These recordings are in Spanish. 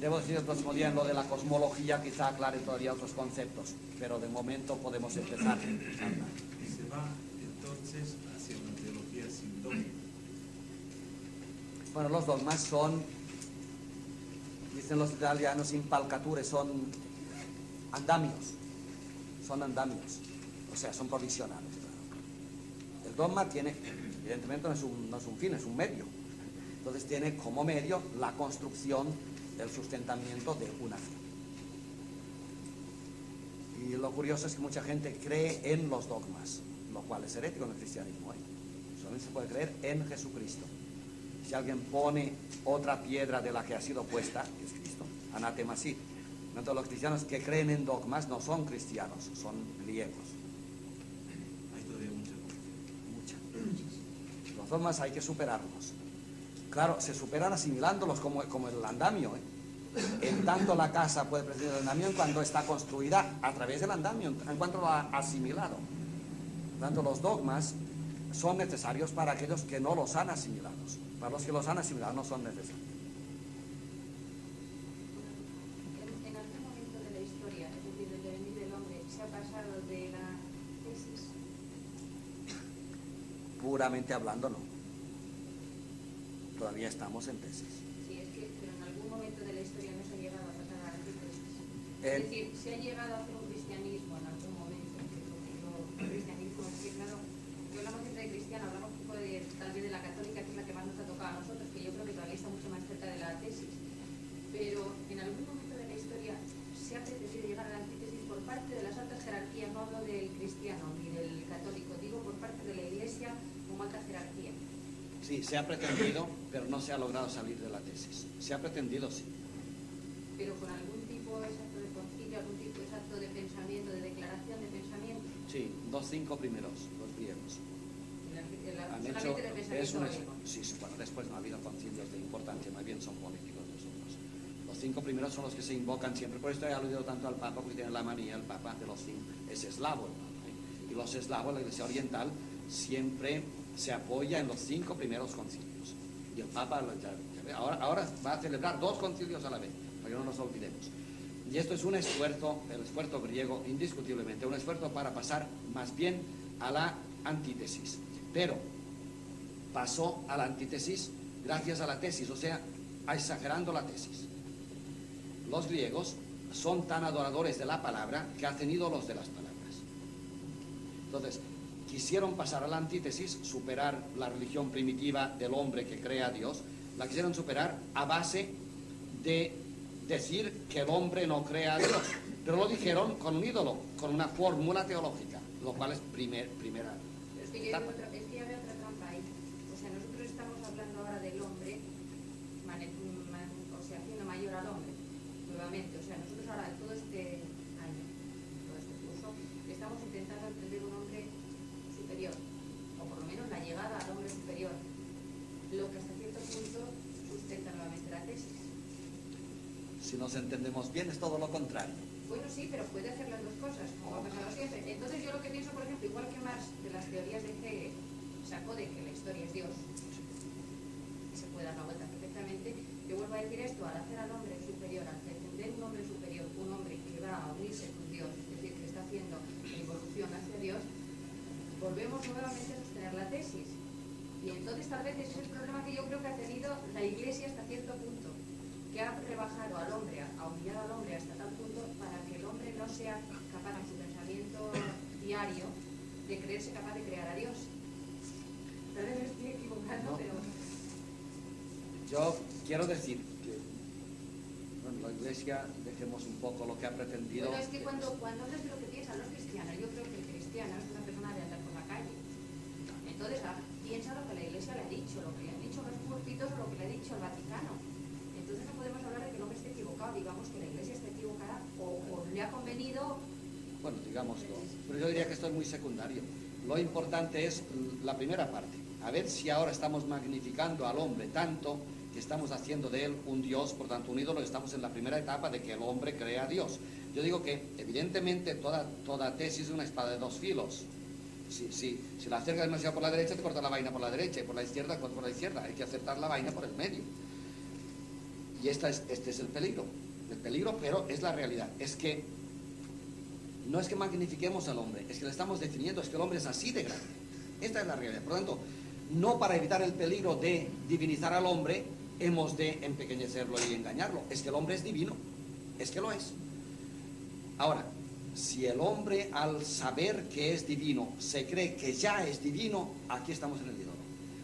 Debo decir el próximo día en lo de la cosmología, quizá aclare todavía otros conceptos, pero de momento podemos empezar. Y se va entonces hacia una teología sin dogma. Bueno, los dogmas son, dicen los italianos, impalcature, son andamios. Son andamios, o sea, son provisionales. El dogma tiene, evidentemente no es un fin, es un medio. Entonces tiene como medio la construcción del sustentamiento de una fe. Y lo curioso es que mucha gente cree en los dogmas, lo cual es herético en el cristianismo. Solamente se puede creer en Jesucristo. Si alguien pone otra piedra de la que ha sido puesta, es Cristo, anátema sí. Entonces los cristianos que creen en dogmas no son cristianos, son griegos. Hay todavía mucha. Los dogmas hay que superarlos. Claro, se superan asimilándolos como el andamio, En tanto la casa puede presentar el andamio en cuanto está construida a través del andamio, en cuanto lo ha asimilado. Por tanto, los dogmas son necesarios para aquellos que no los han asimilado. Para los que los han asimilado no son necesarios. En algún momento de la historia, es decir, del devenir del hombre, ¿se ha pasado de la tesis? Puramente hablando, no. Todavía estamos en tesis. Sí, es que pero en algún momento de la historia no se ha llegado a pasar a la tesis. Es decir, se ha llegado a hacer un cristianismo en algún momento. Porque el cristianismo es que, claro, yo hablamos siempre de cristiano, hablamos un poco de, tal vez de la católica, que es la que más nos ha tocado a nosotros, que yo creo que todavía está mucho más cerca de la tesis. Pero en algún momento de la historia se ha pretendido llegar a la tesis por parte de las altas jerarquías, no hablo del cristiano ni del católico, digo por parte de la Iglesia como alta jerarquía. Sí, se ha pretendido, pero no se ha logrado salir de la tesis. Se ha pretendido, sí. ¿Pero con algún tipo exacto de concilio, algún tipo exacto de pensamiento, de declaración de pensamiento? Sí, los cinco primeros, los griegos. Han hecho, sí, bueno, después no ha habido concilios de importancia, más bien son políticos nosotros. Los cinco primeros son los que se invocan siempre. Por esto he aludido tanto al Papa, porque tiene la manía el Papa de los cinco. Es eslavo el Papa, ¿eh? Y los eslavos, la Iglesia Oriental, siempre se apoya en los cinco primeros concilios. Y el Papa ahora va a celebrar dos concilios a la vez, para que no nos olvidemos. Y esto es un esfuerzo, el esfuerzo griego, indiscutiblemente, un esfuerzo para pasar más bien a la antítesis. Pero pasó a la antítesis gracias a la tesis, o sea, exagerando la tesis. Los griegos son tan adoradores de la palabra que hacen ídolos de las palabras. Entonces, quisieron pasar a la antítesis, superar la religión primitiva del hombre que cree a Dios, la quisieron superar a base de decir que el hombre no cree a Dios, pero lo dijeron con un ídolo, con una fórmula teológica, lo cual es primera. Pero es que ya veo otra trampa ahí. O sea, nosotros estamos hablando ahora del hombre, o sea, haciendo mayor al hombre, nuevamente. O sea, nosotros ahora, todo este año, todo este curso, estamos intentando entender un hombre superior, o por lo menos la llegada al hombre superior, lo que hasta cierto punto sustenta nuevamente la tesis. Si nos entendemos bien, es todo lo contrario. Bueno, sí, pero puede hacer las dos cosas, como ha pasado siempre. Entonces yo lo que pienso, por ejemplo, igual que Marx de las teorías de Hegel sacó de que la historia es Dios, que se puede dar la vuelta perfectamente, yo vuelvo a decir esto, al hacer al hombre superior, al entender un hombre superior, un hombre que va a unirse con Dios, es decir, que está haciendo la evolución hacia Dios, volvemos nuevamente a sostener la tesis. Y entonces tal vez ese es el problema que yo creo que ha tenido la Iglesia hasta cierto punto, que ha rebajado al hombre, ha humillado al hombre hasta tal punto para que el hombre no sea capaz en su pensamiento diario de creerse capaz de crear a Dios. Tal vez me estoy equivocando, no. Pero... Yo quiero decir que bueno, la Iglesia, dejemos un poco lo que ha pretendido... Bueno, es que cuando hablas de lo que piensan los cristianos, yo creo que el cristiano es una persona de andar por la calle. Entonces piensa lo que la Iglesia le ha dicho, lo que le han dicho los púlpitos o lo que le ha dicho el Vaticano. Entonces no podemos hablar de que el hombre esté equivocado, digamos que la Iglesia está equivocada o le ha convenido... Bueno, digámoslo, pero yo diría que esto es muy secundario. Lo importante es la primera parte, a ver si ahora estamos magnificando al hombre tanto que estamos haciendo de él un Dios, por tanto un ídolo, estamos en la primera etapa de que el hombre crea a Dios. Yo digo que, evidentemente, toda tesis es una espada de dos filos. Si la acercas demasiado por la derecha, te corta la vaina por la derecha, y por la izquierda, por la izquierda. Hay que acertar la vaina por el medio. Y este es el peligro, pero es la realidad. Es que no es que magnifiquemos al hombre, es que le estamos definiendo, es que el hombre es así de grande. Esta es la realidad. Por lo tanto, no para evitar el peligro de divinizar al hombre, hemos de empequeñecerlo y engañarlo. Es que el hombre es divino, es que lo es. Ahora, si el hombre al saber que es divino, se cree que ya es divino, aquí estamos en el ídolo.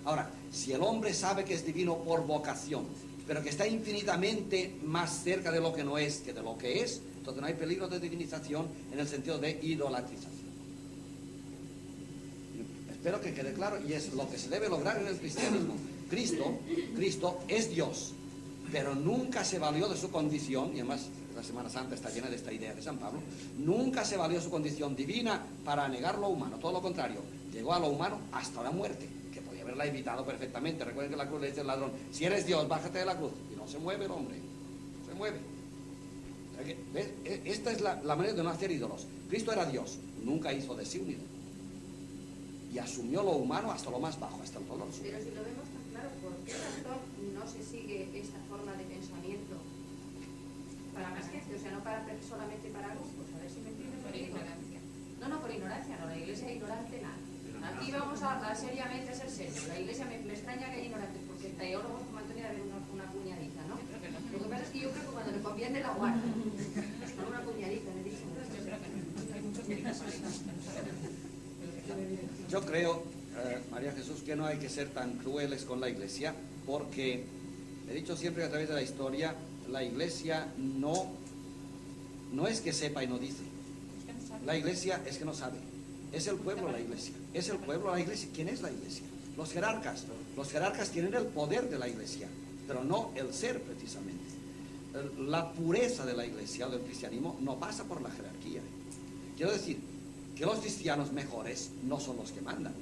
Ahora, si el hombre sabe que es divino por vocación, pero que está infinitamente más cerca de lo que no es que de lo que es, entonces no hay peligro de divinización en el sentido de idolatrización. Espero que quede claro, y es lo que se debe lograr en el cristianismo. Cristo es Dios, pero nunca se valió de su condición, y además la Semana Santa está llena de esta idea de San Pablo, nunca se valió su condición divina para negar lo humano, todo lo contrario, llegó a lo humano hasta la muerte, que podía haberla evitado perfectamente. Recuerden que la cruz le dice al ladrón, si eres Dios, bájate de la cruz, y no se mueve el hombre, no se mueve. O sea que, ¿ves? Esta es la manera de no hacer ídolos. Cristo era Dios, nunca hizo de sí un ídolo, y asumió lo humano hasta lo más bajo, hasta el dolor. Pero si lo vemos tan claro, ¿por qué razón no se sigue esta forma de pensamiento? Para más gente, o sea, no solamente para grupos, a ver si me entiendes. Por ignorancia. No, no, por ignorancia, no, la iglesia es ignorante nada. Aquí vamos a seriamente ser serios. La iglesia me extraña que hay ignorantes, porque teólogos como Antonio debe haber una puñadiza, ¿no? Lo que pasa es que yo creo que cuando le conviene la guarda, no una puñadiza, le dicen. Yo creo que no, hay muchos que yo creo, María Jesús, que no hay que ser tan crueles con la iglesia, porque he dicho siempre que a través de la historia, la iglesia no es que sepa y no dice. La iglesia es que no sabe. Es el pueblo la iglesia. Es el pueblo la iglesia. ¿Quién es la iglesia? Los jerarcas. Los jerarcas tienen el poder de la iglesia, pero no el ser precisamente. La pureza de la iglesia o del cristianismo no pasa por la jerarquía. Quiero decir que los cristianos mejores no son los que mandan.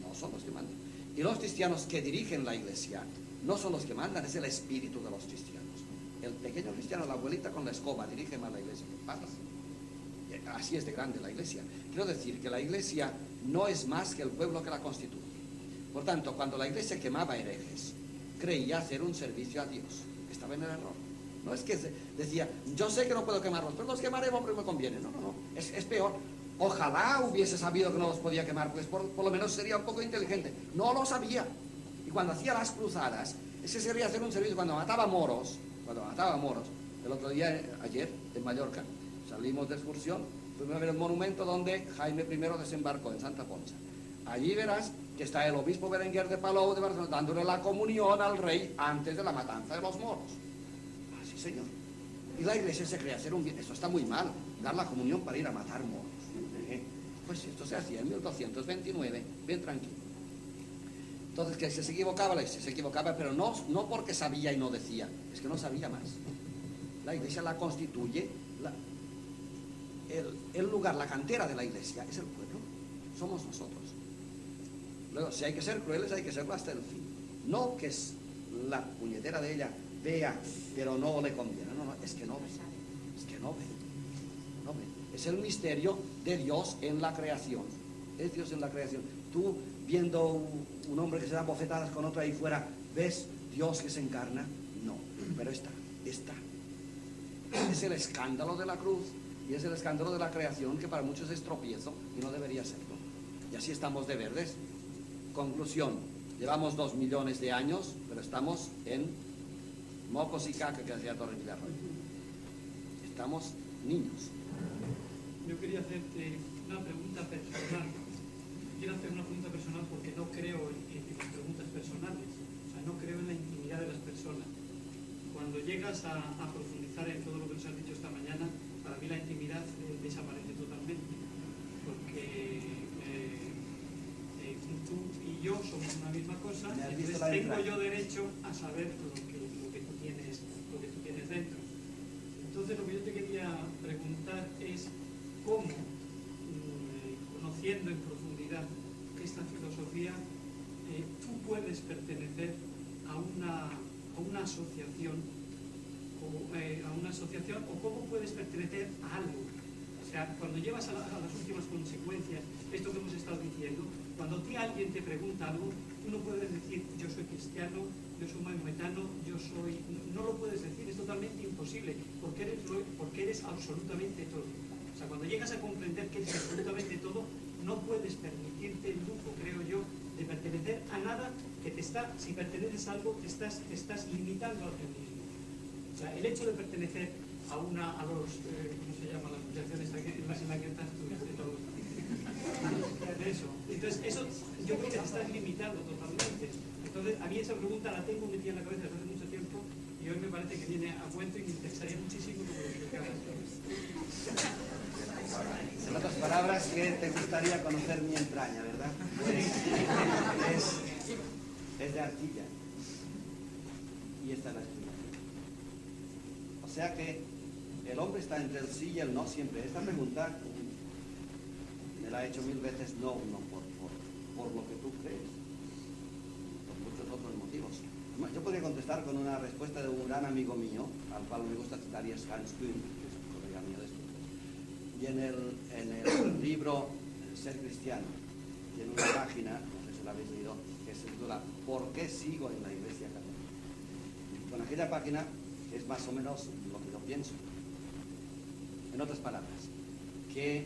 No son los que mandan. Y los cristianos que dirigen la iglesia no son los que mandan, es el espíritu de los cristianos. El pequeño cristiano, la abuelita con la escoba, dirige más la iglesia que el papa. Así es de grande la iglesia. Quiero decir que la iglesia no es más que el pueblo que la constituye. Por tanto, cuando la iglesia quemaba herejes, creía hacer un servicio a Dios. Estaba en el error. No es que decía, yo sé que no puedo quemarlos, pero los quemaré porque me conviene. No, no, no. Es peor. Ojalá hubiese sabido que no los podía quemar, pues por lo menos sería un poco inteligente. No lo sabía. Y cuando hacía las cruzadas, ese sería hacer un servicio. Cuando mataba moros, el otro día, ayer, en Mallorca, salimos de excursión, fuimos a ver el monumento donde Jaime I desembarcó, en Santa Ponsa. Allí verás que está el obispo Berenguer de Palau de Barcelona, dándole la comunión al rey antes de la matanza de los moros. Ah, sí, señor. Y la iglesia se cree hacer un bien. Esto está muy mal, dar la comunión para ir a matar moros. Pues esto se hacía en 1229, bien tranquilo. Entonces, que se equivocaba, pero no porque sabía y no decía, es que no sabía más. La iglesia la constituye, el lugar, la cantera de la iglesia es el pueblo, somos nosotros. Luego, si hay que ser crueles, hay que serlo hasta el fin. No que es la puñetera de ella vea, pero no le conviene, no, no, es que no ve. Es el misterio de Dios en la creación, es Dios en la creación. Tú, viendo un hombre que se da bofetadas con otro ahí fuera, ¿ves Dios que se encarna? No, pero está. Es el escándalo de la cruz y es el escándalo de la creación, que para muchos es tropiezo y no debería serlo. Y así estamos de verdes. Conclusión, llevamos 2 millones de años, pero estamos en mocos y caca, que hacía Torre Villarroy. Estamos niños. Yo quería hacerte una pregunta personal. Quiero hacer una pregunta personal porque no creo en las preguntas personales, o sea, no creo en la intimidad de las personas. Cuando llegas a profundizar en todo lo que nos has dicho esta mañana, para mí la intimidad desaparece totalmente, porque tú y yo somos una misma cosa, entonces tengo yo derecho a saber lo que tú tienes dentro. Entonces lo que yo te quería preguntar es cómo, conociendo en profundidad esta filosofía, tú puedes pertenecer a una asociación o cómo puedes pertenecer a algo. O sea, cuando llevas a las últimas consecuencias esto que hemos estado diciendo, Cuando a ti alguien te pregunta algo, tú no puedes decir yo soy cristiano, yo soy maometano, yo soy... No lo puedes decir, es totalmente imposible, porque eres absolutamente todo. O sea, cuando llegas a comprender que eres absolutamente todo, no puedes permitirte el lujo, creo yo, de pertenecer a nada que te está... Si perteneces a algo, te estás limitando a ti mismo. O sea, el hecho de pertenecer a una... a los... ¿cómo se llaman las asociaciones? Más en la que estás tú, de todo. Eso. Entonces, eso yo creo que te estás limitando totalmente. Entonces, a mí esa pregunta la tengo metida en la cabeza desde hace mucho tiempo y hoy me parece que viene a cuento y me interesaría muchísimo que... En otras palabras, que te gustaría conocer mi entraña, ¿verdad? Es de arcilla. Y esta es la esquina. O sea que el hombre está entre el sí y el no siempre. Esta pregunta... me la ha hecho mil veces no por lo que tú crees, por muchos otros motivos. Yo podría contestar con una respuesta de un gran amigo mío, al cual me gusta citar, y es Hans Küng, que es un colega mío de estudios. Y en el libro El ser cristiano, tiene una página, no sé si la habéis leído, que se titula ¿Por qué sigo en la Iglesia Católica? Y con aquella página es más o menos lo que yo pienso. En otras palabras, que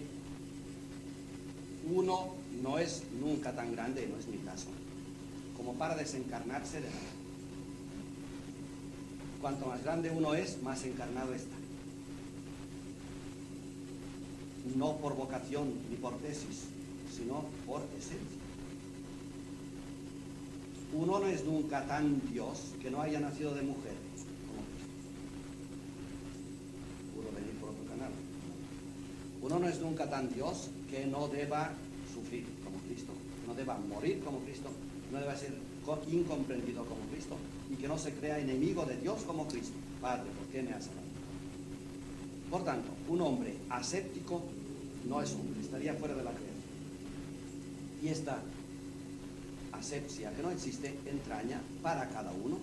uno no es nunca tan grande, no es mi caso, como para desencarnarse de nada. Cuanto más grande uno es, más encarnado está. No por vocación ni por tesis, sino por esencia. Uno no es nunca tan Dios que no haya nacido de mujer, como Cristo. Pudo venir por otro canal. Uno no es nunca tan Dios que no deba sufrir como Cristo, no deba morir como Cristo, no deba ser incomprendido como Cristo, y que no se crea enemigo de Dios como Cristo. Padre, ¿por qué me has amado? Por tanto, un hombre aséptico no es hombre, estaría fuera de la creación. Y esta asepsia que no existe entraña para cada uno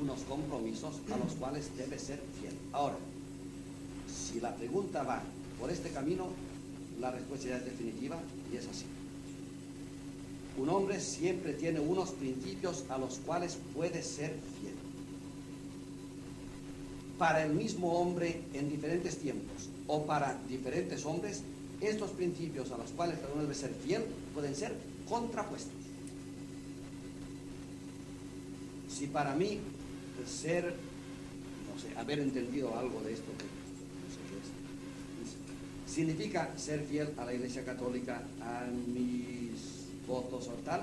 unos compromisos a los cuales debe ser fiel. Ahora, si la pregunta va por este camino, la respuesta ya es definitiva y es así. Un hombre siempre tiene unos principios a los cuales puede ser fiel. Para el mismo hombre en diferentes tiempos o para diferentes hombres, estos principios a los cuales cada uno debe ser fiel pueden ser contrapuestos. Si para mí haber entendido algo de esto que significa ser fiel a la Iglesia Católica, a mis votos o tal,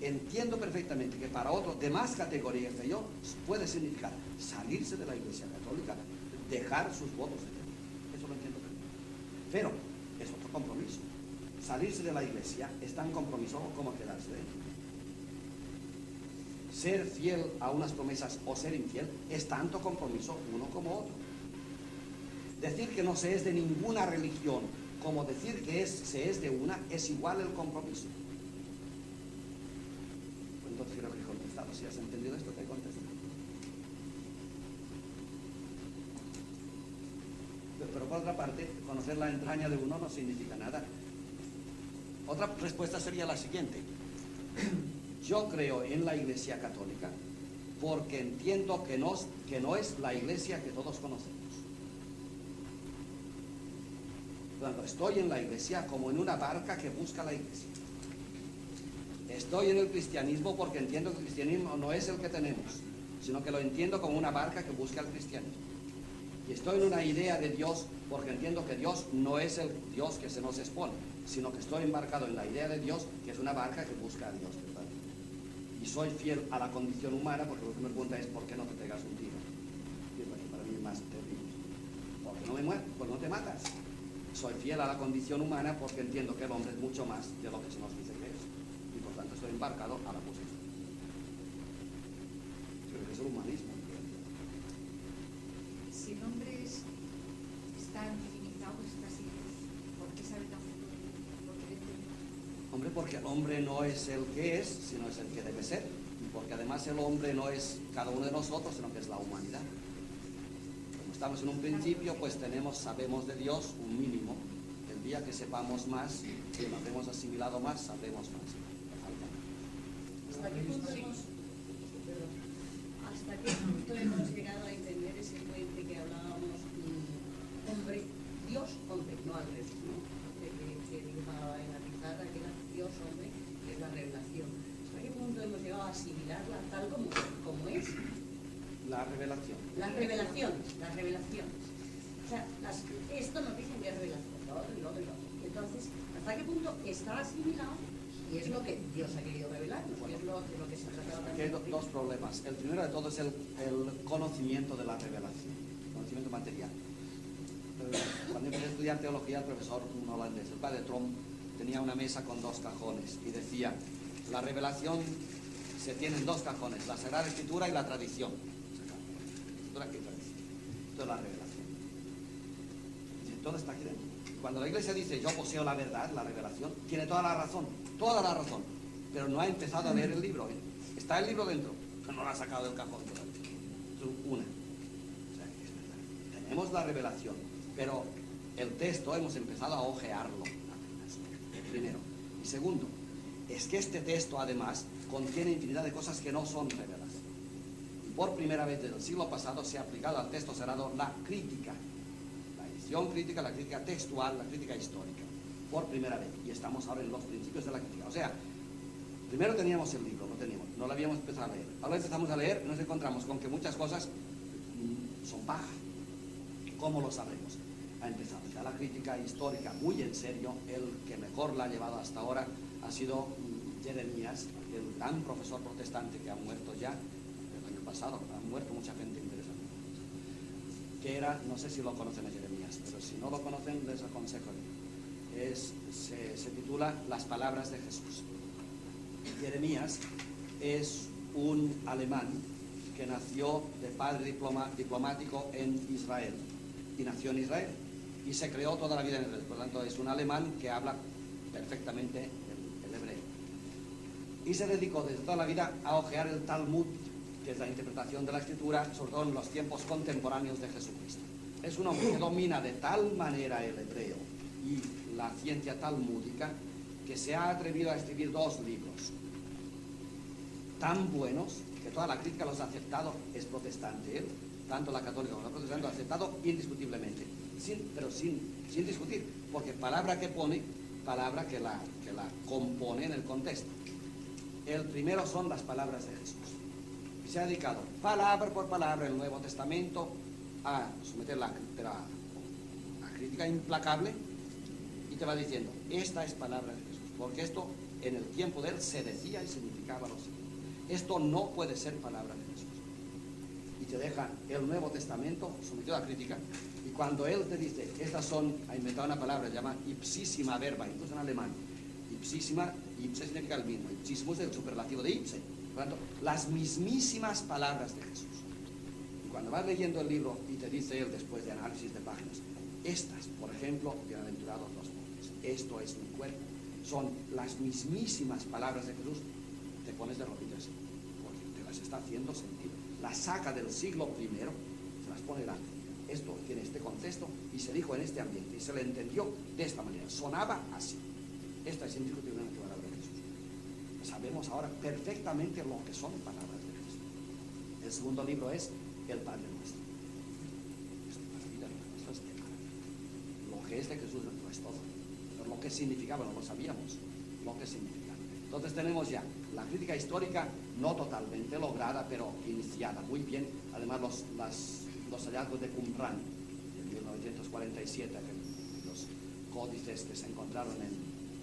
entiendo perfectamente que para otros de más categorías que yo puede significar salirse de la Iglesia Católica, dejar sus votos de Dios. Eso lo entiendo perfectamente. Pero es otro compromiso. Salirse de la Iglesia es tan compromiso como quedarse de ella. Ser fiel a unas promesas o ser infiel es tanto compromiso uno como otro. Decir que no se es de ninguna religión, como decir que se es de una, es igual el compromiso. Pues entonces creo que he contestado. Si has entendido esto, te contesto. Pero por otra parte, conocer la entraña de uno no significa nada. Otra respuesta sería la siguiente. Yo creo en la Iglesia Católica porque entiendo que no es la Iglesia que todos conocemos. Cuando estoy en la Iglesia como en una barca que busca la Iglesia. Estoy en el cristianismo porque entiendo que el cristianismo no es el que tenemos, sino que lo entiendo como una barca que busca el cristianismo. Y estoy en una idea de Dios porque entiendo que Dios no es el Dios que se nos expone, sino que estoy embarcado en la idea de Dios, que es una barca que busca a Dios, ¿verdad? Y soy fiel a la condición humana porque lo que me pregunta es ¿por qué no te pegas un tiro? Y es para mí más terrible. ¿Por qué no me muero? Pues no te matas. Soy fiel a la condición humana porque entiendo que el hombre es mucho más de lo que se nos dice que es. Y por tanto estoy embarcado a la posición. Creo que es el humanismo. Si el hombre está limitado, está así, ¿por qué sabe tan poco? Hombre, porque el hombre no es el que es, sino es el que debe ser. Y porque además el hombre no es cada uno de nosotros, sino que es la humanidad. Estamos en un principio, pues sabemos de Dios un mínimo. El día que sepamos más, que habremos asimilado más, sabremos más. ¿Hasta qué punto hemos llegado a entender ese puente que hablábamos, hombre, Dios, hombre, no al revés, ¿no? Que dibujaba en la pizarra, que era Dios, hombre, que es la revelación. ¿Hasta qué punto hemos llegado a asimilarla tal como es? La revelación. Las revelaciones. O sea, esto nos dicen que es revelación, lo otro. Entonces, ¿hasta qué punto está asimilado? Y es lo que Dios ha querido revelarnos, bueno, y es lo que se ha tratado también. Hay dos problemas. El primero de todo es el conocimiento de la revelación, el conocimiento material. Cuando empecé a estudiar teología, el profesor un holandés, el padre Tromp, tenía una mesa con dos cajones y decía: la revelación se tiene en dos cajones, la Sagrada Escritura y la tradición. Esto es la revelación. Y todo está aquí dentro. Cuando la Iglesia dice: yo poseo la verdad, la revelación, tiene toda la razón, pero no ha empezado a leer el libro. Está el libro dentro, pero no lo ha sacado del cajón todavía. O sea, es verdad. Tenemos la revelación, pero el texto hemos empezado a ojearlo. Primero. Y segundo, es que este texto además contiene infinidad de cosas que no son reveladas. Por primera vez desde el siglo pasado se ha aplicado al texto sagrado la crítica, la edición crítica, la crítica textual, la crítica histórica, por primera vez. Y estamos ahora en los principios de la crítica. O sea, primero teníamos el libro, no lo habíamos empezado a leer. Ahora empezamos a leer y nos encontramos con que muchas cosas son paja. ¿Cómo lo sabremos? Ha empezado ya la crítica histórica muy en serio. El que mejor la ha llevado hasta ahora ha sido Jeremías, el gran profesor protestante que ha muerto ya. Pasado, han muerto mucha gente interesante, que era, no sé si lo conocen a Jeremías, pero si no lo conocen les aconsejo. Se titula Las palabras de Jesús. Jeremías es un alemán que nació de padre diplomático en Israel, y nació en Israel y se creó toda la vida en Israel. Por lo tanto es un alemán que habla perfectamente el hebreo, y se dedicó desde toda la vida a ojear el Talmud, que es la interpretación de la Escritura, sobre todo en los tiempos contemporáneos de Jesucristo. Es un hombre que domina de tal manera el hebreo y la ciencia talmúdica que se ha atrevido a escribir dos libros tan buenos que toda la crítica los ha aceptado. Es protestante, tanto la católica como la protestante lo ha aceptado indiscutiblemente, pero sin discutir, porque palabra que pone, palabra que la compone en el contexto. El primero son las palabras de Jesús. Se ha dedicado palabra por palabra el Nuevo Testamento a someter la crítica implacable, y te va diciendo: esta es palabra de Jesús, porque esto en el tiempo de él se decía y significaba lo siguiente. Esto no puede ser palabra de Jesús. Y te deja el Nuevo Testamento sometido a crítica. Y cuando él te dice: estas son, ha inventado una palabra, se llama ipsísima verba, incluso en alemán. Ipsísima, ipse significa el mismo, ipsísimo es el superlativo de ipse. Por tanto, las mismísimas palabras de Jesús. Y cuando vas leyendo el libro y te dice él, después de análisis de páginas: estas, por ejemplo, bienaventurados los pobres, esto es mi cuerpo, son las mismísimas palabras de Jesús, te pones de rodillas, porque te las está haciendo sentido. Las saca del siglo I, se las pone delante. Esto tiene este contexto y se dijo en este ambiente y se le entendió de esta manera. Sonaba así. Esta es indiscutiblemente palabra. Sabemos ahora perfectamente lo que son palabras de Cristo. El segundo libro es el Padre Nuestro. Lo que es de Jesús no es todo, pero lo que significaba no lo sabíamos. Lo que significaba. Entonces tenemos ya la crítica histórica, no totalmente lograda, pero iniciada muy bien. Además los hallazgos de Qumran en 1947, los códices que se encontraron en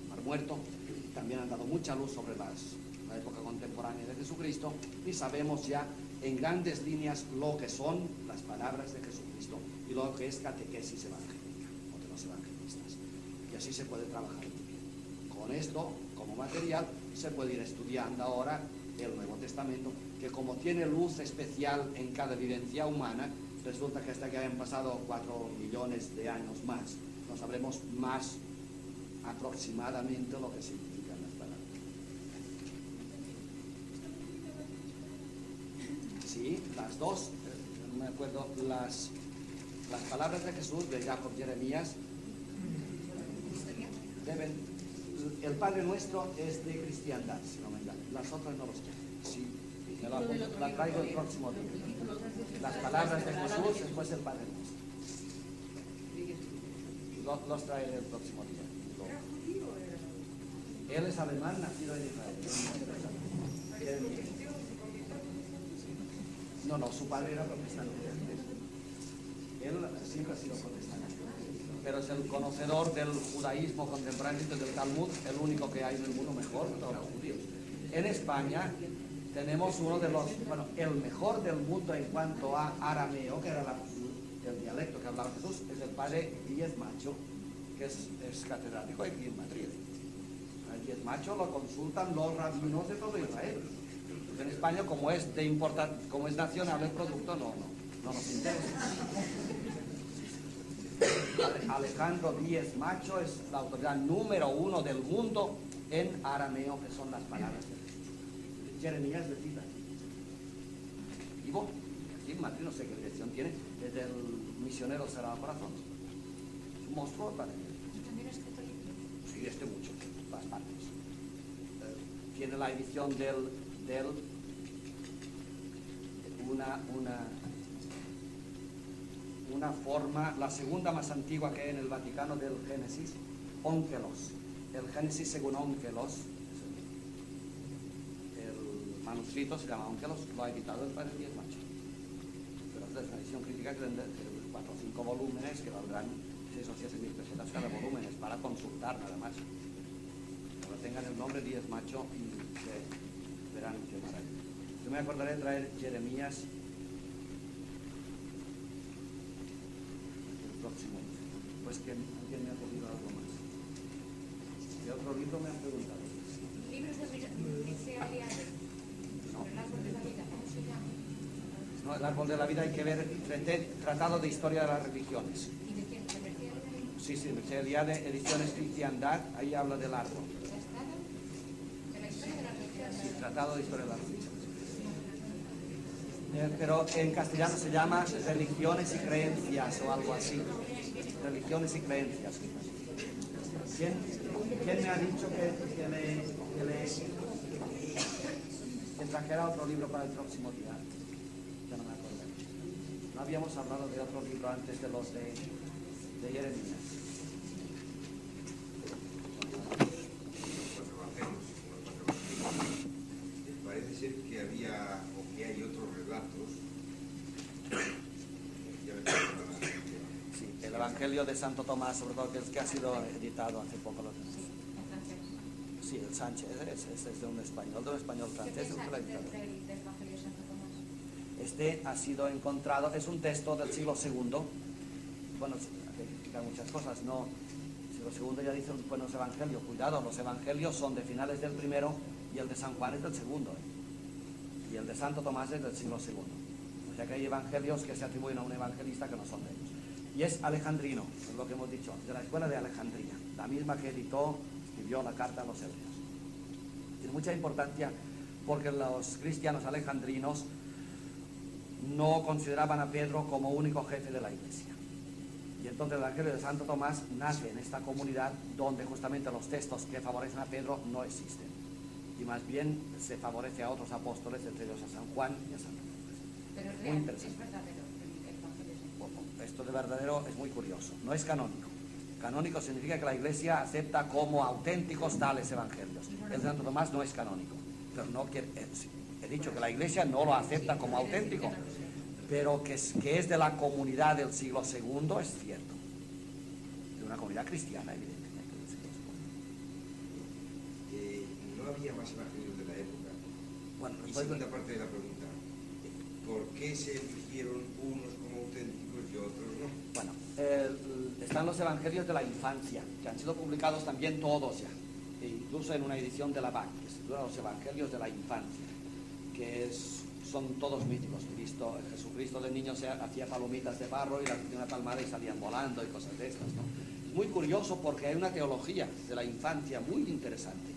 Mar Muerto, también han dado mucha luz sobre la época contemporánea de Jesucristo, y sabemos ya en grandes líneas lo que son las palabras de Jesucristo y lo que es catequesis evangélica o de los evangelistas. Y así se puede trabajar muy bien. Con esto, como material, se puede ir estudiando ahora el Nuevo Testamento, que como tiene luz especial en cada evidencia humana, resulta que hasta que hayan pasado 4 millones de años más, no sabremos más aproximadamente lo que significa. Sí, las dos, no me acuerdo, las palabras de Jesús de Jacob Jeremías, deben, el Padre Nuestro es de cristiandad, si no me engaño. Las otras no los tienen. Sí, la traigo el próximo día. Las palabras de Jesús, después el Padre Nuestro. Los traeré el próximo día. Él es alemán, nacido en Israel. No, no, su padre era protestante. Él siempre ha sido protestante. Pero es el conocedor del judaísmo contemporáneo y del Talmud, el único que hay en el mundo mejor, todos los judíos. En España tenemos uno de los, bueno, el mejor del mundo en cuanto a arameo, que era el dialecto que hablaba Jesús, es el padre Díez Macho, que es catedrático aquí en Madrid. El Díez Macho lo consultan los rabinos de todo Israel. En España, como es de importante, como es nacional el producto, no nos interesa. Alejandro Díez Macho es la autoridad número 1 del mundo en arameo, que son las palabras de Jeremías de Tita. Vivo, aquí en Madrid, no sé qué dirección tiene, desde el misionero Sagrado Corazón. Es un monstruo, ¿vale? ¿También es católico? Sí, este mucho, todas partes. Tiene la edición del una forma, la segunda más antigua que hay en el Vaticano, del Génesis, Onkelos. El Génesis según Onkelos, el manuscrito se llama Onkelos, lo ha editado el padre Díez Macho. Pero es una edición crítica que vende 4 o 5 volúmenes, que valdrán 6 o 7.000 pesetas cada volumen, es para consultar nada más. Cuando tengan el nombre Díez Macho, verán qué maravilla. Yo me acordaré de traer Jeremías el próximo día. Pues que alguien me ha pedido algo más. ¿Qué otro libro me han preguntado? ¿Libros de Mercedes Eliade? No. ¿El árbol de la vida? ¿Cómo se llama? No, el árbol de la vida hay que ver tratado de historia de las religiones. ¿Y de quién? ¿De Mercedes Eliade? Sí, sí, Mercedes Eliade, ediciones Cristiandad, ahí habla del árbol. Tratado de historia de las religiones. Pero en castellano se llama Religiones y Creencias o algo así. Religiones y Creencias. ¿Quién me ha dicho que trajera otro libro para el próximo día? Ya no me acuerdo. No habíamos hablado de otro libro antes de los de Jeremías. Que había o que hay otros relatos. Sí, el Evangelio de Santo Tomás, sobre todo, que es que ha sido editado hace poco. Sí, el Sánchez, es de un español francés. Este ha sido encontrado, es un texto del siglo II. Bueno, hay muchas cosas, ¿no? El siglo II ya dicen, bueno, los evangelios, cuidado, los evangelios son de finales del primero y el de San Juan es del segundo. Y el de Santo Tomás es del siglo II. O sea que hay evangelios que se atribuyen a un evangelista que no son de ellos. Y es alejandrino, es lo que hemos dicho, de la escuela de Alejandría, la misma que escribió la carta a los hebreos. Tiene mucha importancia porque los cristianos alejandrinos no consideraban a Pedro como único jefe de la iglesia. Y entonces el Evangelio de Santo Tomás nace en esta comunidad donde justamente los textos que favorecen a Pedro no existen. Y más bien se favorece a otros apóstoles, entre ellos a San Juan y a San Pedro. Pero es real, es verdadero. Esto de verdadero es muy curioso, no es canónico. Canónico significa que la Iglesia acepta como auténticos tales evangelios. El Santo Tomás no es canónico, pero no quiere, he dicho que la Iglesia no lo acepta como auténtico, pero que es de la comunidad del siglo II es cierto, de una comunidad cristiana, evidentemente. ¿No había más evangelios de la época? Bueno, y segunda parte de la pregunta, ¿por qué se eligieron unos como auténticos y otros no? Bueno, están los evangelios de la infancia, que han sido publicados también todos ya, e incluso en una edición de la BAC, que se titula Los Evangelios de la Infancia, que son todos míticos. Jesucristo de niño se hacía palomitas de barro y las hacía una palmada y salían volando y cosas de estas, ¿no? Es muy curioso porque hay una teología de la infancia muy interesante.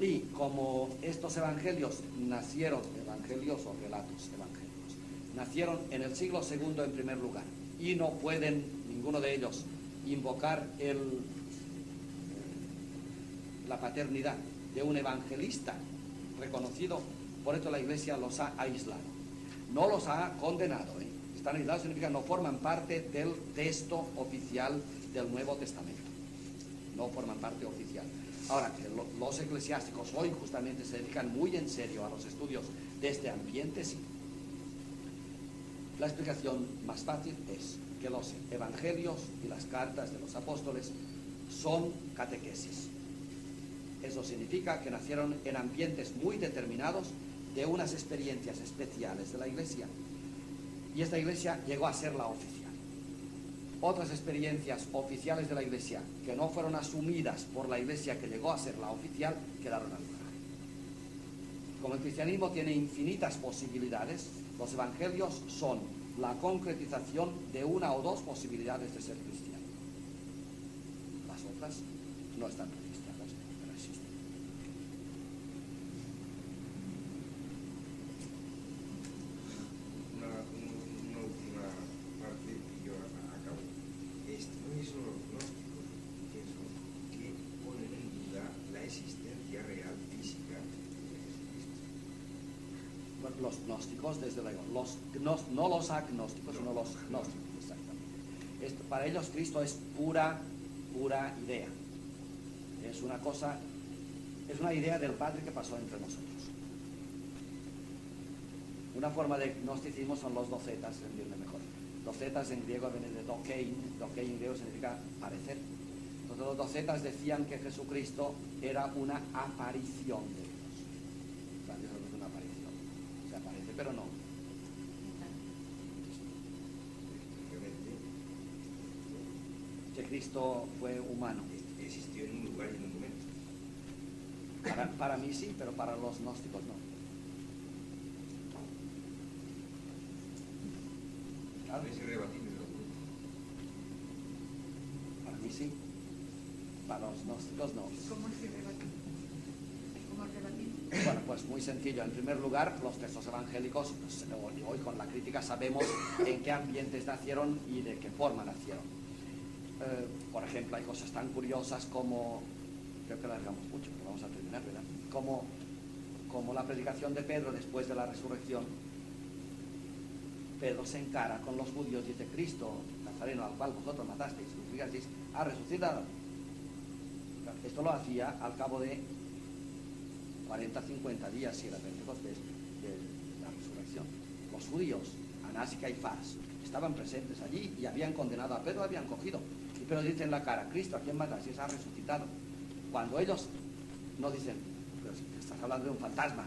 Y como estos evangelios nacieron, evangelios o relatos evangélicos, nacieron en el siglo II en primer lugar, y no pueden ninguno de ellos invocar el la paternidad de un evangelista reconocido, por esto la Iglesia los ha aislado, no los ha condenado, ¿eh? Están aislados significa no forman parte del texto oficial del Nuevo Testamento, no forman parte oficial. Ahora, los eclesiásticos hoy justamente se dedican muy en serio a los estudios de este ambiente, sí. La explicación más fácil es que los evangelios y las cartas de los apóstoles son catequesis. Eso significa que nacieron en ambientes muy determinados de unas experiencias especiales de la Iglesia. Y esta Iglesia llegó a ser la oficial. Otras experiencias oficiales de la Iglesia que no fueron asumidas por la Iglesia que llegó a ser la oficial quedaron al margen. Como el cristianismo tiene infinitas posibilidades, los evangelios son la concretización de una o dos posibilidades de ser cristiano. Las otras no están registradas, no existen. Una última parte que yo acabo. Este mismo gnóstico, pienso, que ponen en duda la existencia real física de Jesucristo. Bueno, los gnósticos, desde luego, no los agnósticos, sino los gnósticos, exactamente. Esto, para ellos Cristo es pura idea. Es una cosa, es una idea del Padre que pasó entre nosotros. Una forma de gnosticismo son los docetas, se entiende mejor. Docetas en griego viene de dokein, dokein en griego significa parecer. Entonces los docetas decían que Jesucristo era una aparición de Dios. O sea, eso es una aparición. Se aparece, pero no. Que Cristo fue humano. Existió en un lugar y en un momento. Para mí sí, pero para los gnósticos no. Claro. Es irrebatible. Para mí sí. Para los gnósticos no. ¿Cómo es irrebatible? Bueno, pues muy sencillo. En primer lugar, los textos evangélicos, hoy con la crítica sabemos en qué ambientes nacieron y de qué forma nacieron. Por ejemplo, hay cosas tan curiosas como, creo que largamos mucho, pero vamos a terminar, ¿verdad? Como la predicación de Pedro después de la resurrección. Pedro se encara con los judíos, dice: Cristo Nazareno, al cual vosotros matasteis, crucificasteis, ha resucitado. Esto lo hacía al cabo de 40, 50 días, si era Pentecostés, de la resurrección. Los judíos, Anás y Caifás, estaban presentes allí y habían condenado a Pedro, habían cogido. Y Pedro dice en la cara: Cristo, ¿a quién matas? Si se ha resucitado. Cuando ellos no dicen, pero estás hablando de un fantasma.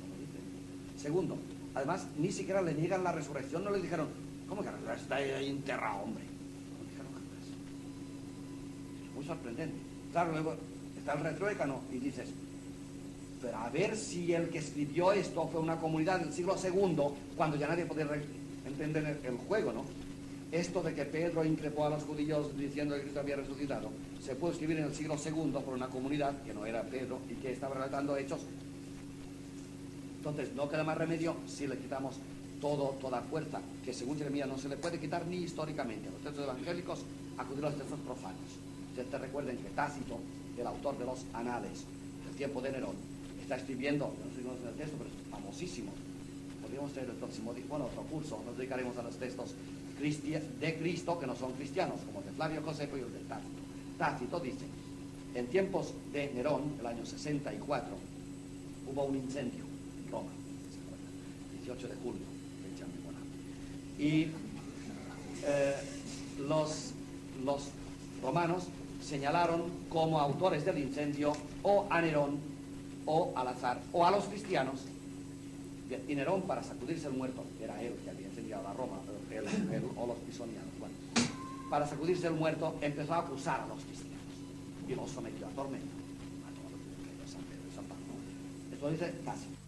Como dicen. Segundo, además, ni siquiera le niegan la resurrección, no le dijeron, ¿cómo que está ahí enterrado, hombre? No le dijeron jamás. Es muy sorprendente. Claro, luego está el retruécano y dices, pero a ver si el que escribió esto fue una comunidad del siglo II, cuando ya nadie podía entender el juego, ¿no? Esto de que Pedro increpó a los judíos diciendo que Cristo había resucitado, se puede escribir en el siglo II por una comunidad que no era Pedro y que estaba relatando hechos. Entonces no queda más remedio si le quitamos toda fuerza, que según Jeremías no se le puede quitar ni históricamente. Los textos evangélicos acuden a los textos profanos. Ustedes te recuerden que Tácito, el autor de los Anales, del tiempo de Nerón, está escribiendo, no sé si es el texto, pero es famosísimo. Podríamos tener el próximo, bueno, otro curso, nos dedicaremos a los textos de Cristo que no son cristianos, como el de Flavio Josefo y el de Tácito. Tácito dice, en tiempos de Nerón, el año 64, hubo un incendio en Roma, 18 de julio, fecha muy buena. Y los romanos señalaron como autores del incendio o a Nerón, o al azar, o a los cristianos. Y Nerón, para sacudirse el muerto, era él que había encendido la Roma, él o los pisonianos, bueno, para sacudirse el muerto empezó a acusar a los cristianos y los sometió a tormento, a todos los cristianos, San Pedro y San Pablo. Esto dice Tácito.